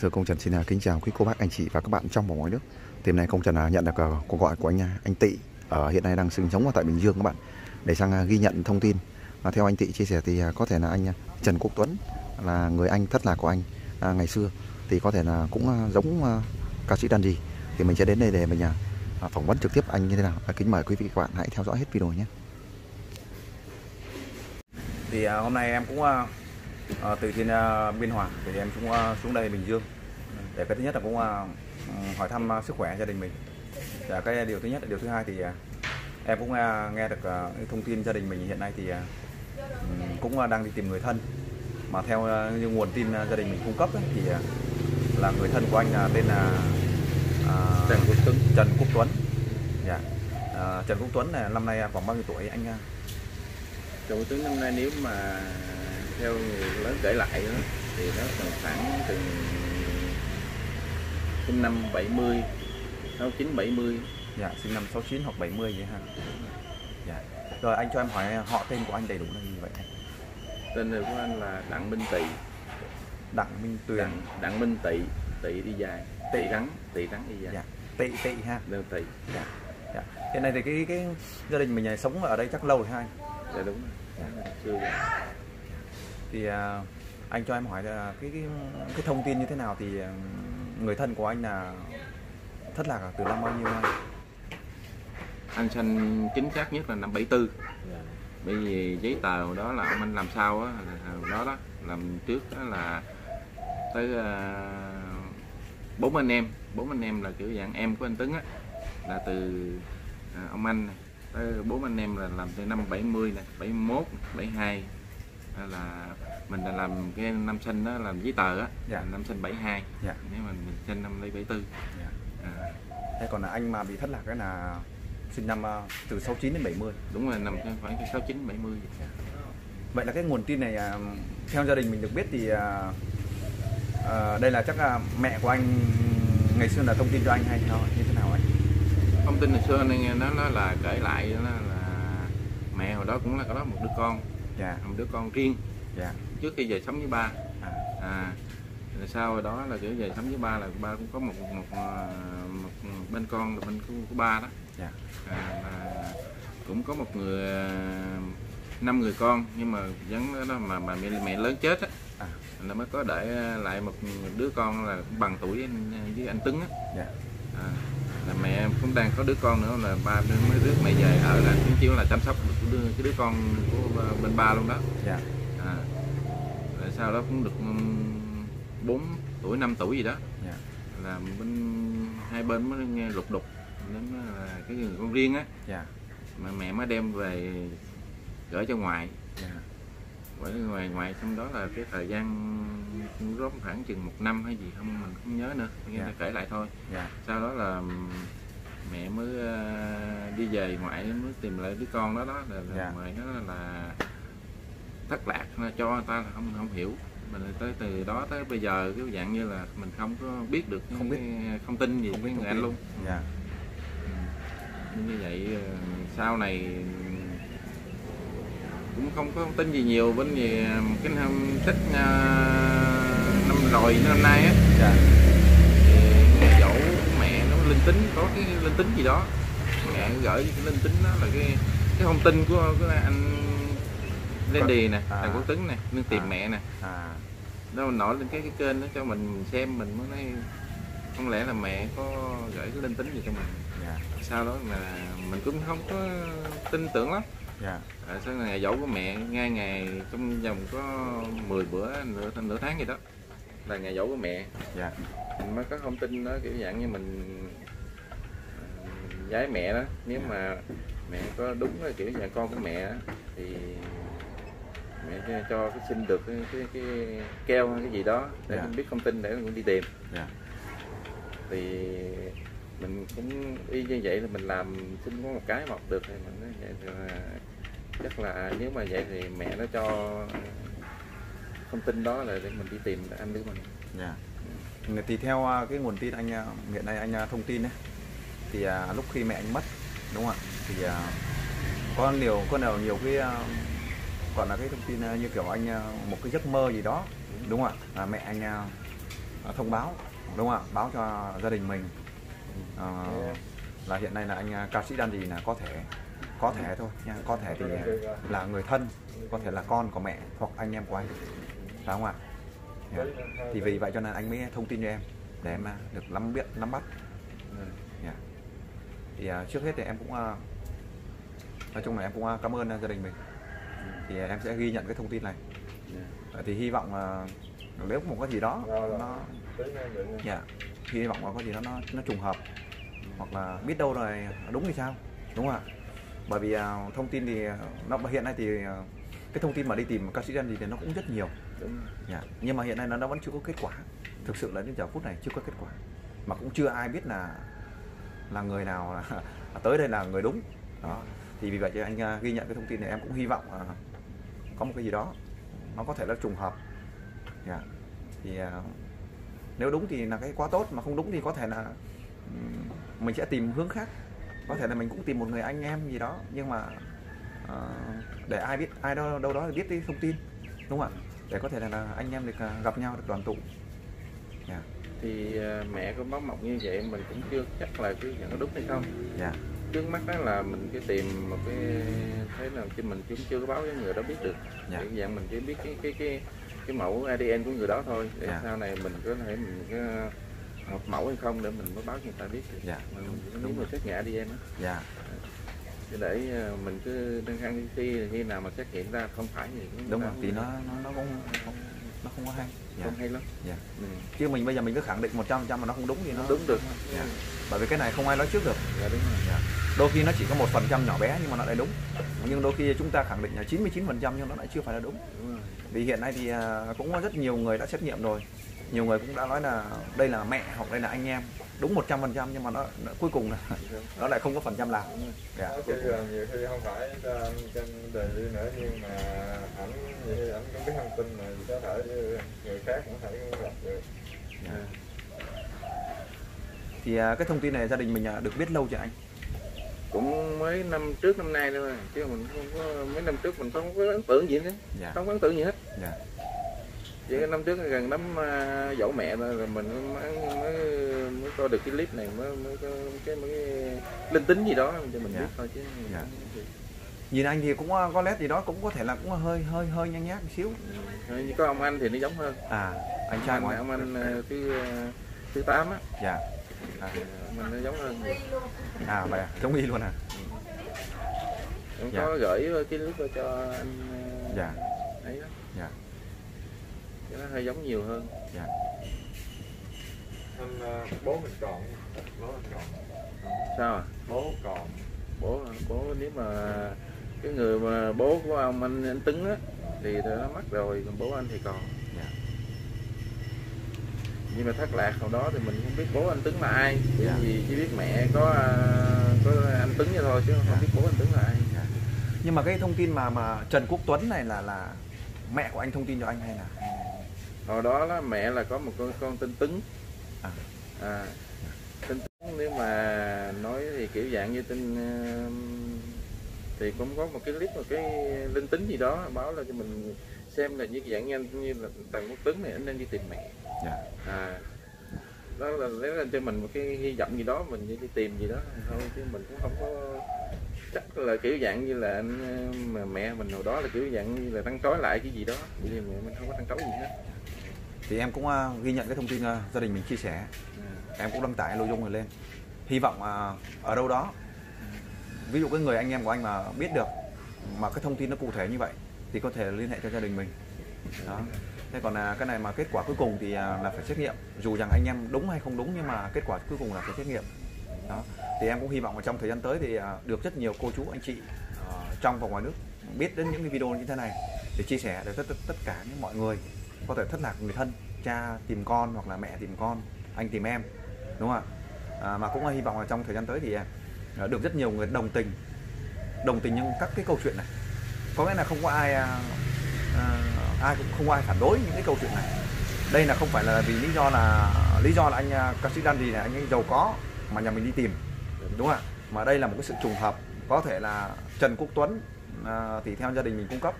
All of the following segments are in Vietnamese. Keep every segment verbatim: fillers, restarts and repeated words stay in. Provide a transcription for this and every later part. thưa công Trần, xin kính chào quý cô bác, anh chị và các bạn trong và ngoài nước. Thì hôm nay công Trần nhận được cuộc gọi của anh anh Tỵ, ở hiện nay đang sinh sống ở tại Bình Dương các bạn, để sang ghi nhận thông tin. Và theo anh Tỵ chia sẻ thì có thể là anh Trần Quốc Tuấn là người anh thất lạc của anh ngày xưa, thì có thể là cũng giống ca sĩ RanDy. Thì mình sẽ đến đây để mình phỏng vấn trực tiếp anh như thế nào. Kính mời quý vị các bạn hãy theo dõi hết video nhé. Thì hôm nay em cũng À, từ trên uh, Biên Hòa thì em cũng uh, xuống đây Bình Dương để cái thứ nhất là cũng uh, hỏi thăm uh, sức khỏe gia đình mình. Và cái điều thứ nhất, điều thứ hai thì uh, em cũng uh, nghe được uh, thông tin gia đình mình hiện nay thì uh, cũng uh, đang đi tìm người thân, mà theo uh, như nguồn tin uh, gia đình mình cung cấp ấy, thì uh, là người thân của anh uh, tên là uh, Trần Quốc Tuấn. Trần Quốc Tuấn, yeah. uh, Trần Quốc Tuấn này năm nay khoảng bao nhiêu tuổi anh? Uh... Trần Quốc Tuấn năm nay nếu mà theo người lớn kể lại đó, thì nó khoảng từ sinh năm bảy mươi, sáu chín, bảy mươi. Dạ, sinh năm sáu chín hoặc bảy mươi vậy ha. Dạ. Rồi anh cho em hỏi họ tên của anh đầy đủ là gì vậy? Tên này của anh là Đặng Minh Tỵ. Đặng Minh Tuyền. Đặng, Đặng Minh Tỵ, Tỵ đi dài, Tỵ rắn, Tỵ rắn đi dài. Dạ. Tỵ Tỵ ha. Đặng Tỵ. Dạ. Dạ. Hiện nay thì cái cái gia đình mình này sống ở đây chắc lâu rồi ha anh? Dạ đúng rồi. Dạ. Chưa. Thì à, anh cho em hỏi là cái, cái cái thông tin như thế nào, thì người thân của anh là thất lạc từ năm bao nhiêu anh? Anh sinh chính xác nhất là năm bảy tư. Yeah. Bởi vì giấy tờ đó là ông anh làm sao á, đó, đó làm trước đó là tới bốn uh, anh em, bốn anh em là kiểu dạng em của anh Tuấn á, là từ uh, ông anh này, tới bốn anh em là làm từ năm bảy mươi này, bảy mốt, bảy hai. Là mình là làm cái năm sinh đó, làm giấy tờ á, dạ. Năm sinh bảy hai, dạ. Nếu mà mình sinh năm lấy bảy tư, dạ. À. Thế còn là anh mà bị thất lạc cái là sinh năm từ sáu chín đến bảy mươi. Đúng rồi, nằm khoảng từ sáu chín đến bảy mươi. Dạ. Vậy là cái nguồn tin này theo gia đình mình được biết thì à, đây là chắc là mẹ của anh ngày xưa là thông tin cho anh hay sao, như thế nào anh? Thông tin ngày xưa này nó nó là kể lại nó là mẹ hồi đó cũng là có một đứa con. Dạ. Một đứa con riêng, dạ. Trước khi về sống với ba, à. À, rồi sau đó là kiểu về sống với ba là ba cũng có một một, một, một bên con là bên của, của ba đó, dạ. À, là cũng có một người năm người con, nhưng mà vẫn đó mà mà mẹ, mẹ lớn chết á, à. Là mới có để lại một đứa con là bằng tuổi với anh, với anh Tuấn á, dạ. À, là mẹ cũng đang có đứa con nữa, là ba mới rước mẹ về ở, là cũng chiếu là chăm sóc được cái đứa con của bên ba luôn đó. Dạ. À, rồi sau đó cũng được bốn tuổi, năm tuổi gì đó. Dạ. Là bên hai bên mới nghe lục đục đến là cái người con riêng á. Dạ. Mà mẹ mới đem về gửi cho ngoại. Dạ. Gửi cho ngoại ngoại trong đó là cái thời gian rốt khoảng chừng một năm hay gì không mình không nhớ nữa, nghe ta kể lại thôi. Dạ. Sau đó là mẹ mới đi về ngoại mới tìm lại đứa con đó đó, là dạ. Ngoại nó là thất lạc cho người ta là không không hiểu, mình tới từ đó tới bây giờ cái dạng như là mình không có biết được không biết không tin gì không với người anh luôn. Dạ. Ừ. Như vậy sau này cũng không có tin gì nhiều bên gì cái năm tích uh, năm rồi năm nay á, dạ. Dẫu mẹ nó linh tính, có cái linh tính gì đó, mẹ gửi cái linh tính đó là cái cái thông tin của, của anh RanDy nè, Trần Quốc Tuấn nè, nên tìm à. Mẹ nè, à. Đó mình nổi lên cái cái kênh đó cho mình xem, mình mới nói không lẽ là mẹ có gửi cái linh tính gì cho mình, dạ. Sau đó là mình cũng không có tin tưởng lắm. Dạ. À, sau ngày dỗ của mẹ ngay ngày trong vòng có mười bữa nửa, nửa tháng gì đó là ngày dỗ của mẹ, dạ. Mình mới có thông tin đó kiểu dạng như mình giấy mẹ đó, nếu dạ. Mà mẹ có đúng đó, kiểu dạng con của mẹ đó, thì mẹ cho cái xin được cái, cái, cái keo hay cái gì đó để dạ. Mình biết thông tin để mình đi tìm, dạ. Thì mình cũng y như vậy là mình làm xin có một cái mọc được thì mình nói vậy thì là, chắc là nếu mà vậy thì mẹ nó cho thông tin đó là để mình đi tìm anh đứa mình. Dạ. Yeah. Thì theo cái nguồn tin anh hiện nay anh thông tin ấy, thì à, lúc khi mẹ anh mất đúng không ạ, thì à, có nhiều có nào nhiều cái còn là cái thông tin như kiểu anh một cái giấc mơ gì đó đúng không ạ, à, mẹ anh thông báo, đúng không ạ? Báo cho gia đình mình à, là hiện nay là anh ca sĩ RanDy là có thể có thể thôi nha, có thể thì là người thân, có thể là con của mẹ hoặc anh em của anh, phải không ạ? Yeah. Thì vì vậy cho nên anh mới thông tin cho em để em được nắm biết, nắm bắt. Yeah. Thì uh, trước hết thì em cũng uh, nói chung là em cũng uh, cảm ơn uh, gia đình mình. Thì uh, em sẽ ghi nhận cái thông tin này. Uh, thì hy vọng uh, nếu một cái gì đó nó, yeah, hy vọng là có gì đó nó nó trùng hợp hoặc là biết đâu rồi đúng thì sao, đúng không ạ? Bởi vì uh, thông tin thì nó hiện nay thì uh, cái thông tin mà đi tìm ca sĩ RanDy thì nó cũng rất nhiều. Đúng. Yeah. Nhưng mà hiện nay nó, nó vẫn chưa có kết quả. Thực sự là đến giờ phút này chưa có kết quả. Mà cũng chưa ai biết là là người nào tới đây là người đúng. Đó. Thì vì vậy cho anh ghi nhận cái thông tin này, em cũng hy vọng uh, có một cái gì đó nó có thể là trùng hợp. Yeah. Thì uh, nếu đúng thì là cái quá tốt, mà không đúng thì có thể là um, mình sẽ tìm hướng khác. Có thể là mình cũng tìm một người anh em gì đó, nhưng mà uh, để ai biết, ai đâu đâu đó biết cái thông tin, đúng không ạ? Để có thể là, là anh em được gặp nhau, được đoàn tụ. Yeah. Thì uh, mẹ có báo mộng như vậy mình cũng chưa chắc là cái nhận có đúng hay không. Yeah. Trước mắt đó là mình cứ tìm một cái thế nào chứ mình cũng chưa có báo với người đó biết được. Yeah. Hiện dạng mình chỉ biết cái cái cái cái mẫu a đê en của người đó thôi. Để yeah. sau này mình có thể mình có hợp mẫu hay không để mình mới báo cho người ta biết. Dạ. Yeah. Mình, đúng, đúng mình xét nghiệm a đê en đó. Dạ. Yeah. Để mình cứ đang ăn khi khi nào mà xét nghiệm ra không phải gì cũng đúng rồi, thì nó nó nó cũng không, nó không có hay. Dạ. Không hay lắm. Dạ. Ừ. Chứ mình bây giờ mình cứ khẳng định một trăm phần trăm mà nó không đúng thì nó đúng được. Dạ. Ừ. Bởi vì cái này không ai nói trước được. Dạ, đúng rồi. Dạ. Đôi khi nó chỉ có một phần trăm nhỏ bé nhưng mà nó lại đúng. Nhưng đôi khi chúng ta khẳng định là chín mươi chín phần trăm nhưng nó lại chưa phải là đúng. Ừ. Vì hiện nay thì cũng có rất nhiều người đã xét nghiệm rồi, nhiều người cũng đã nói là đây là mẹ hoặc đây là anh em đúng một trăm phần trăm, nhưng mà nó, nó cuối cùng là nó lại không có phần trăm làm. Dạ. Cái là nhiều khi không phải trên đời đi nữa, nhưng mà ảnh ảnh cũng biết thông tin mà có thể người khác cũng có thể gặp được. Dạ. Thì cái thông tin này gia đình mình được biết lâu chưa anh? Cũng mấy năm trước, năm nay thôi, chứ mình không có, mấy năm trước mình không có ấn tượng gì hết. Dạ. Không có ấn tượng gì hết. Dạ. Vậy năm trước gần đám dỗ mẹ thôi rồi mình mới, mới, mới coi được cái clip này, mới mới có cái mới linh tính gì đó cho mình. Dạ. Biết thôi chứ. Dạ. Nhìn anh thì cũng có nét gì đó, cũng có thể là cũng hơi hơi hơi nhăn nhác một xíu. Ừ. Có ông anh thì nó giống hơn. À, anh trai của ông anh thứ thứ tám á. Dạ. À. Mình nó giống hơn. À vậy à, giống y luôn à. Cũng dạ. Có gửi cái clip cho anh. Dạ. Đấy đó. Dạ. Nó hơi giống nhiều hơn. Dạ. Anh bố mình còn, bố mình còn. Sao à? Bố còn. Bố bố nếu mà cái người mà bố của ông anh, anh Tuấn á thì nó mất rồi, còn bố anh thì còn. Dạ. Nhưng mà thất lạc hồi đó thì mình không biết bố anh Tuấn là ai, bởi dạ. vì chỉ biết mẹ có có anh Tuấn vậy thôi chứ không dạ. biết bố anh Tuấn là ai. Dạ. Nhưng mà cái thông tin mà mà Trần Quốc Tuấn này là là mẹ của anh thông tin cho anh hay là? Hồi đó là mẹ là có một con, con tên Tuấn. À. À, tên Tuấn nếu mà nói thì kiểu dạng như tên uh, thì cũng có một cái clip một cái linh tính gì đó báo là cho mình xem là như dạng như, anh, như là Trần Quốc Tuấn này anh đang đi tìm mẹ. Dạ. À, đó là lấy lên cho mình một cái hy vọng gì đó, mình đi tìm gì đó thôi chứ mình cũng không có chắc là kiểu dạng như là anh, mà mẹ mình hồi đó là kiểu dạng như là trăn trối lại cái gì đó, vì mẹ mình không có trăn trối gì hết. Thì em cũng uh, ghi nhận cái thông tin uh, gia đình mình chia sẻ. Ừ. Em cũng đăng tải nội dung này lên, hy vọng uh, ở đâu đó ví dụ cái người anh em của anh mà biết được mà cái thông tin nó cụ thể như vậy thì có thể liên hệ cho gia đình mình đó. Thế còn uh, cái này mà kết quả cuối cùng thì uh, là phải xét nghiệm, dù rằng anh em đúng hay không đúng nhưng mà kết quả cuối cùng là phải xét nghiệm đó. Thì em cũng hy vọng là trong thời gian tới thì uh, được rất nhiều cô chú anh chị uh, trong và ngoài nước biết đến những cái video như thế này để chia sẻ để tất, tất, tất cả những mọi người có thể thất lạc người thân, cha tìm con hoặc là mẹ tìm con, anh tìm em, đúng không ạ? À, mà cũng hy vọng là trong thời gian tới thì được rất nhiều người đồng tình đồng tình những các cái câu chuyện này. Có nghĩa là không có ai à, ai cũng không ai phản đối những cái câu chuyện này. Đây là không phải là vì lý do là lý do là anh ca sĩ RanDy này anh ấy giàu có mà nhà mình đi tìm, đúng không ạ? Mà đây là một cái sự trùng hợp, có thể là Trần Quốc Tuấn à, thì theo gia đình mình cung cấp,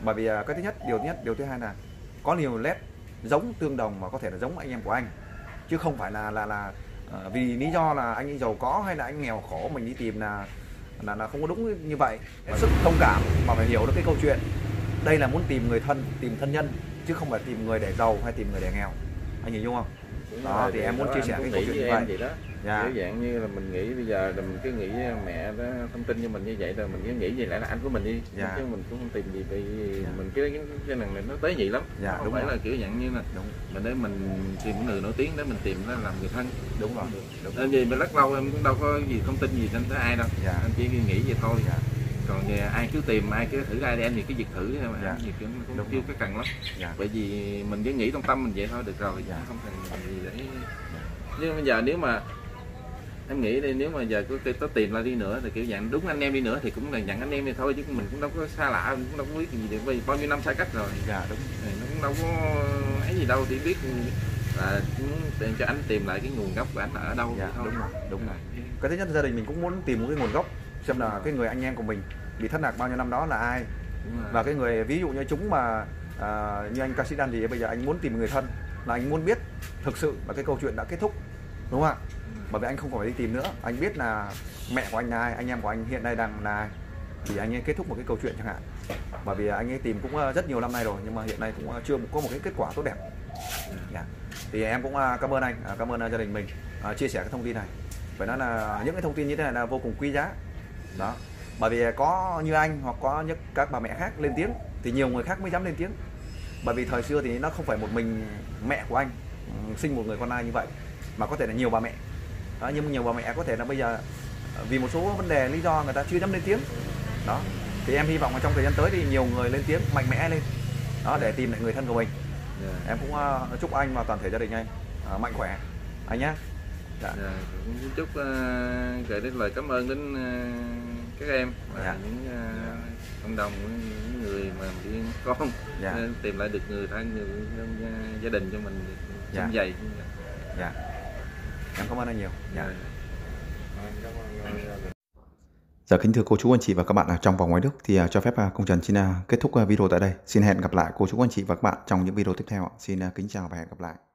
bởi vì cái thứ nhất, điều thứ nhất, điều thứ hai là có nhiều nét giống tương đồng mà có thể là giống anh em của anh, chứ không phải là là là vì lý do là anh ấy giàu có hay là anh nghèo khổ mình đi tìm là là là không có đúng như vậy. Sức thông cảm mà phải hiểu được cái câu chuyện. Đây là muốn tìm người thân, tìm thân nhân, chứ không phải tìm người để giàu hay tìm người để nghèo. Anh hiểu không? Đó, rồi, thì em muốn chia sẻ cái câu chuyện như vậy. Vậy đó. Dạ. Kiểu dạng như là mình nghĩ bây giờ là mình cứ nghĩ mẹ đó thông tin cho mình như vậy rồi mình cứ nghĩ vậy lại là anh của mình đi, dạ. Chứ mình cũng không tìm gì vì dạ. Mình cái cái năng này nó tế nhị lắm, dạ, không đúng phải rồi. Là kiểu dạng như là đúng. Mình để mình tìm người nổi tiếng để mình tìm nó làm người thân, đúng rồi. Nên vì mình rất lâu em cũng đâu có gì thông tin gì nên tới ai đâu, dạ. Anh chỉ nghĩ vậy thôi. Dạ. Còn ai cứ tìm ai cứ thử a đê en thì cái việc thử mà dạ. Nhiều kiểu cũng chưa cái cần lắm, dạ. Bởi vì mình cứ nghĩ trong tâm mình vậy thôi được rồi, dạ. Không cần gì để. Nhưng bây giờ nếu mà em nghĩ đây nếu mà giờ cứ có tìm ra đi nữa thì kiểu dạng đúng anh em đi nữa thì cũng là nhận anh em đi thôi, chứ mình cũng đâu có xa lạ, mình cũng đâu có biết gì được vì bao nhiêu năm xa cách rồi, dạ đúng. Thì nó cũng đâu có ấy gì đâu, chỉ biết là tìm cho anh tìm lại cái nguồn gốc của anh ở đâu, dạ, thôi. Đúng rồi, đúng rồi. Cái thứ nhất gia đình mình cũng muốn tìm một cái nguồn gốc, xem là cái người anh em của mình bị thất lạc bao nhiêu năm đó là ai, và cái người ví dụ như chúng mà à, như anh ca sĩ RanDy bây giờ anh muốn tìm người thân là anh muốn biết thực sự là cái câu chuyện đã kết thúc, đúng không ạ? Bởi vì anh không phải đi tìm nữa, anh biết là mẹ của anh là ai, anh em của anh hiện nay đang là ai, thì anh ấy kết thúc một cái câu chuyện chẳng hạn. Bởi vì anh ấy tìm cũng rất nhiều năm nay rồi nhưng mà hiện nay cũng chưa có một cái kết quả tốt đẹp. Yeah. Thì em cũng cảm ơn anh, cảm ơn gia đình mình chia sẻ cái thông tin này. Phải nói là những cái thông tin như thế này là vô cùng quý giá. Đó. Bởi vì có như anh hoặc có những các bà mẹ khác lên tiếng thì nhiều người khác mới dám lên tiếng. Bởi vì thời xưa thì nó không phải một mình mẹ của anh sinh một người con trai như vậy mà có thể là nhiều bà mẹ. Đó, nhưng nhiều bà mẹ có thể là bây giờ vì một số vấn đề lý do người ta chưa dám lên tiếng. Đó. Thì em hy vọng là trong thời gian tới thì nhiều người lên tiếng mạnh mẽ lên. Đó, để tìm lại người thân của mình. Yeah. Em cũng uh, chúc anh và toàn thể gia đình anh uh, mạnh khỏe anh nhé. Dạ. Yeah, cũng chúc uh, gửi đến lời cảm ơn đến uh, các em và yeah. những uh, cộng đồng những người mà đi con yeah. tìm lại được người thân người, người uh, gia đình cho mình sum yeah. vầy. Dạ. Em cảm ơn anh nhiều. Dạ. Dạ kính thưa cô chú anh chị và các bạn ở trong và ngoài nước thì cho phép công Trần xin kết thúc video tại đây. Xin hẹn gặp lại cô chú anh chị và các bạn trong những video tiếp theo. Xin kính chào và hẹn gặp lại.